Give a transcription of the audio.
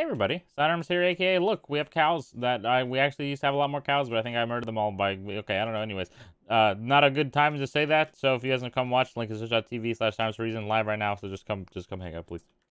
Hey everybody, Sidearms here, aka look, we have cows that we actually used to have a lot more cows, but I think I murdered them all by, okay, I don't know, anyways. Not a good time to say that, so if you guys want to come watch, link is twitch.tv/timesforreason live right now, so just come hang out, please.